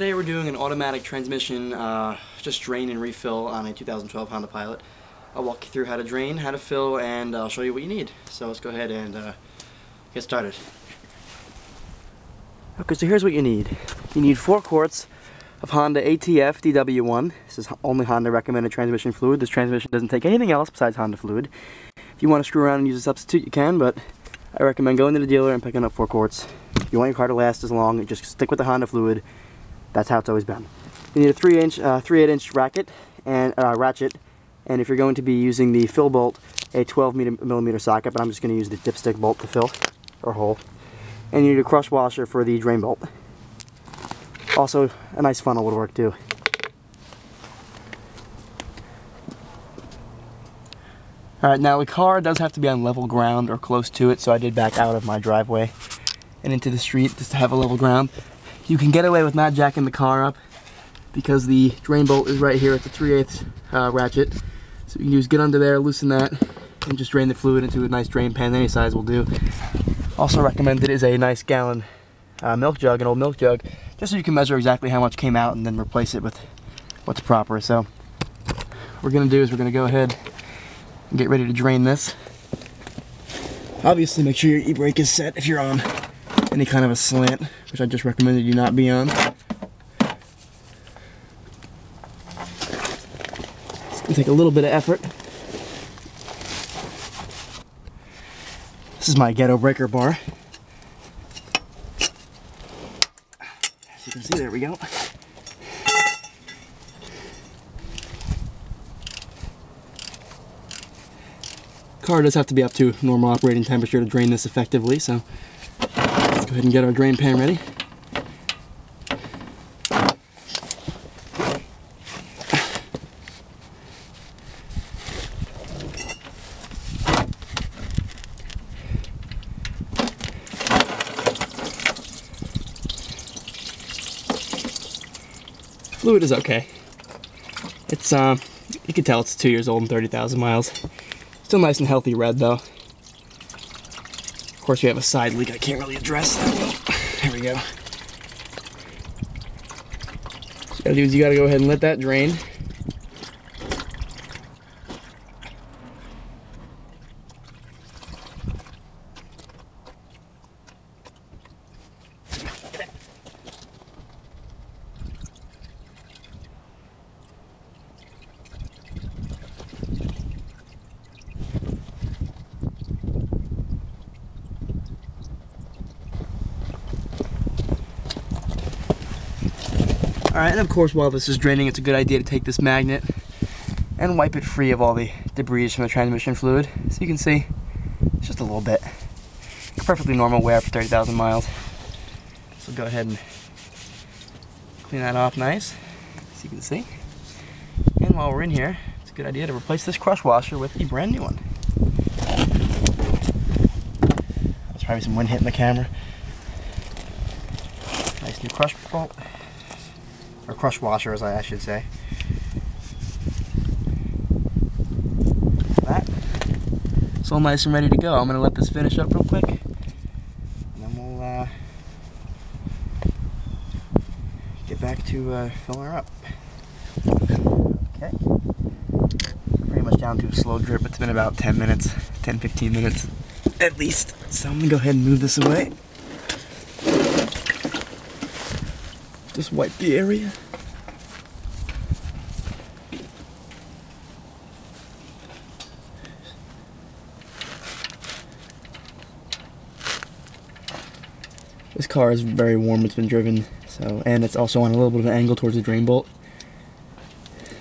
Today we're doing an automatic transmission, just drain and refill on a 2012 Honda Pilot. I'll walk you through how to drain, how to fill, and I'll show you what you need. So let's go ahead and get started. Okay, so here's what you need. You need 4 quarts of Honda ATF DW1. This is only Honda recommended transmission fluid. This transmission doesn't take anything else besides Honda fluid. If you want to screw around and use a substitute, you can, but I recommend going to the dealer and picking up 4 quarts. If you want your car to last as long, just stick with the Honda fluid. That's how it's always been. You need a 3/8 inch ratchet and ratchet, and if you're going to be using the fill bolt, a 12 millimeter socket, but I'm just going to use the dipstick bolt to fill or hole. And you need a crush washer for the drain bolt. Also, a nice funnel would work too. Alright, now the car does have to be on level ground or close to it, so I did back out of my driveway and into the street just to have a level ground. You can get away with not jacking the car up because the drain bolt is right here at the 3/8 ratchet. So you can just get under there, loosen that, and just drain the fluid into a nice drain pan. Any size will do. Also recommended is a nice gallon milk jug, an old milk jug, just so you can measure exactly how much came out and then replace it with what's proper. So what we're going to do is we're going to go ahead and get ready to drain this. Obviously make sure your e-brake is set if you're on any kind of a slant, which I just recommended you not be on. It's gonna take a little bit of effort. This is my ghetto breaker bar. As you can see, there we go. Car does have to be up to normal operating temperature to drain this effectively, so go ahead and get our drain pan ready. Fluid is okay. It's you can tell it's 2 years old and 30,000 miles. Still nice and healthy red though. Of course, we have a side leak I can't really address. There we go. What you gotta do is you gotta go ahead and let that drain. Alright, and of course while this is draining, it's a good idea to take this magnet and wipe it free of all the debris from the transmission fluid. So you can see, it's just a little bit. Perfectly normal wear for 30,000 miles. So go ahead and clean that off nice, as you can see. And while we're in here, it's a good idea to replace this crush washer with a brand new one. That's probably some wind hitting the camera. Nice new crush bolt. Or crush washer, as I should say. That. It's all nice and ready to go. I'm gonna let this finish up real quick, and then we'll get back to filling her up. Okay. Pretty much down to a slow drip. It's been about 10 minutes, 10-15 minutes at least. So I'm gonna go ahead and move this away. Just wipe the area. This car is very warm, it's been driven, so, and it's also on a little bit of an angle towards the drain bolt.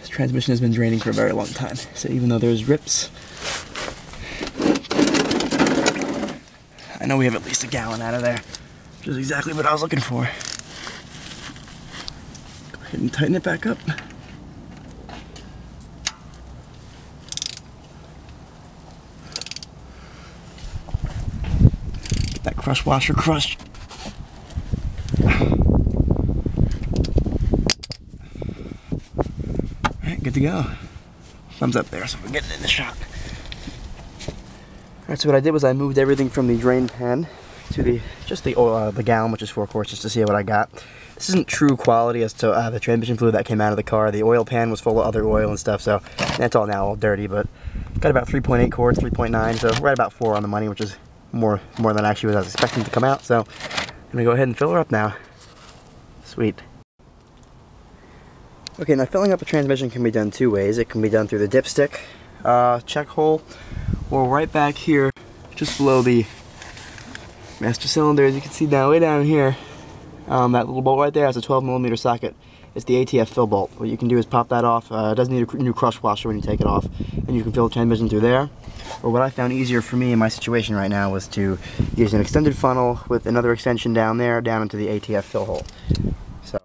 This transmission has been draining for a very long time, so even though there's rips, I know we have at least a gallon out of there, which is exactly what I was looking for. And tighten it back up. Get that crush washer crushed. Alright, good to go. Thumbs up there, so we're getting in the shot. Alright, so what I did was I moved everything from the drain pan to the gallon, which is 4 quarts, just to see what I got. This isn't true quality as to the transmission fluid that came out of the car. The oil pan was full of other oil and stuff, so that's all now all dirty, but got about 3.8 quarts, 3.9, so right about 4 on the money, which is more than actually what I was expecting to come out, so I'm gonna go ahead and fill her up now. Sweet. Okay, now filling up a transmission can be done two ways. It can be done through the dipstick check hole, or right back here, just below the master cylinder. As you can see now, way down here, that little bolt right there has a 12mm socket. It's the ATF fill bolt. What you can do is pop that off. It doesn't need a new crush washer when you take it off, and you can fill the transmission through there. Or what I found easier for me in my situation right now was to use an extended funnel with another extension down there, down into the ATF fill hole. So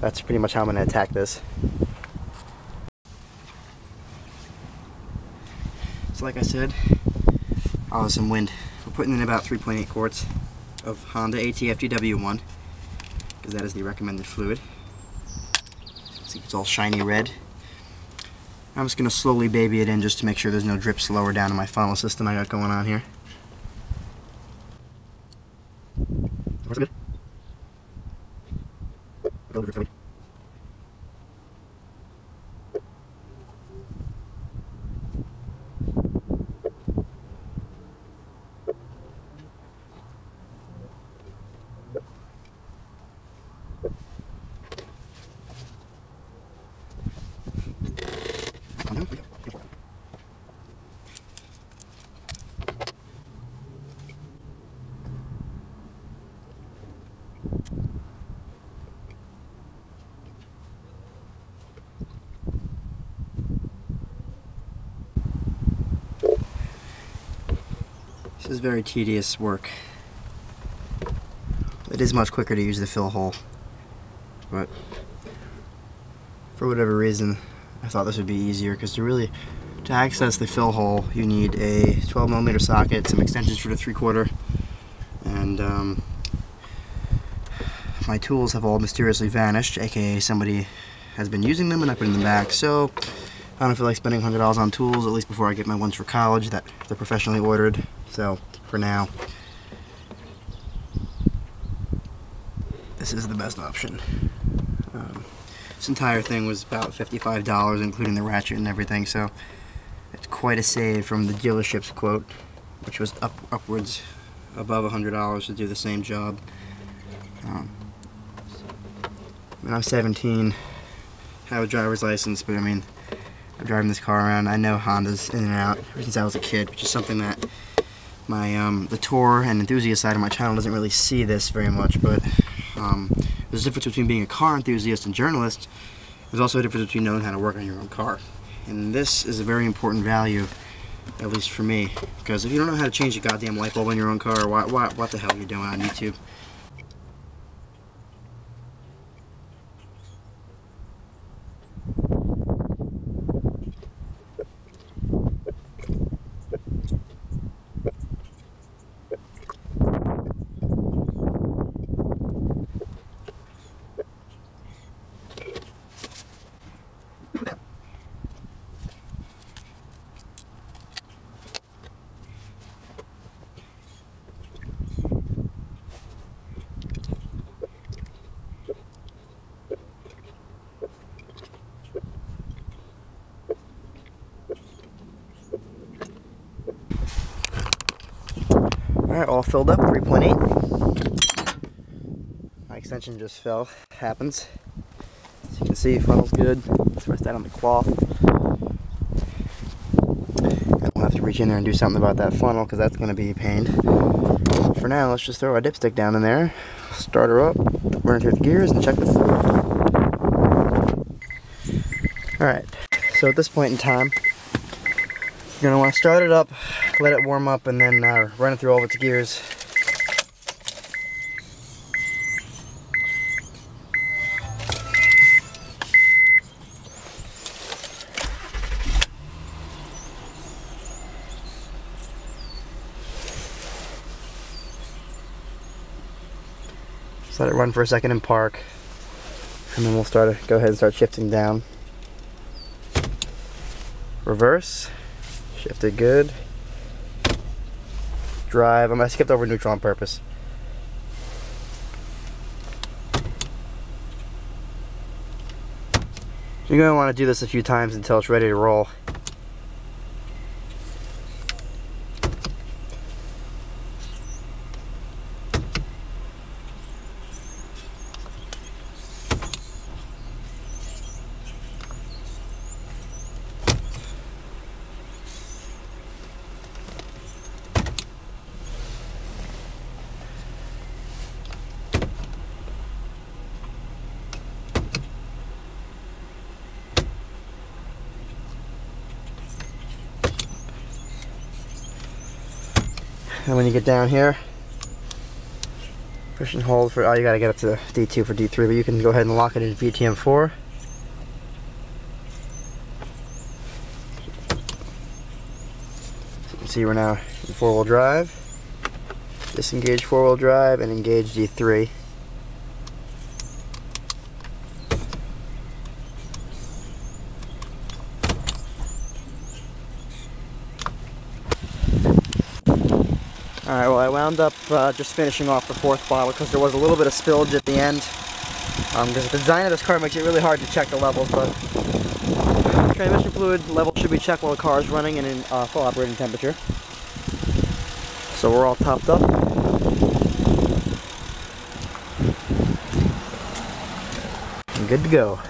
that's pretty much how I'm going to attack this. So like I said, I'll have some wind. We're putting in about 3.8 quarts of Honda ATF DW1, because that is the recommended fluid. See, it's all shiny red. I'm just going to slowly baby it in just to make sure there's no drips lower down in my funnel system I got going on here. That's good. This is very tedious work. It is much quicker to use the fill hole, but for whatever reason I thought this would be easier, because to access the fill hole you need a 12mm socket, some extensions for the 3/4, and my tools have all mysteriously vanished, aka somebody has been using them and not putting them back, so I don't feel like spending $100 on tools, at least before I get my ones for college that they're professionally ordered, so for now this is the best option. This entire thing was about $55, including the ratchet and everything, so it's quite a save from the dealership's quote, which was upwards above $100 to do the same job. I mean, I'm 17, have a driver's license, but I mean, I'm driving this car around. I know Hondas in and out ever since I was a kid, which is something that my the tour and enthusiast side of my channel doesn't really see this very much, but there's a difference between being a car enthusiast and journalist. There's also a difference between knowing how to work on your own car, and this is a very important value, at least for me, because if you don't know how to change a goddamn light bulb in your own car, what the hell are you doing on YouTube? Alright, all filled up, 3.8. My extension just fell, happens. As you can see, funnel's good. Let's rest that on the cloth. I don't have to reach in there and do something about that funnel, because that's going to be a pain. So for now, let's just throw our dipstick down in there, start her up, run through the gears, and check the fluid. Alright, so at this point in time, you're going to want to start it up, let it warm up, and then run it through all of its gears. Just let it run for a second and park, and then we'll go ahead and start shifting down. Reverse, shifted good. Drive. I skipped over neutral on purpose. You're going to want to do this a few times until it's ready to roll. And when you get down here, push and hold for, oh, you gotta get up to D2 for D3, but you can go ahead and lock it into VTM4. So you can see we're now in four-wheel drive. Disengage four-wheel drive and engage D3. Alright, well I wound up just finishing off the fourth bottle because there was a little bit of spillage at the end. Because the design of this car makes it really hard to check the levels, but transmission fluid level should be checked while the car is running and in full operating temperature. So we're all topped up. And good to go.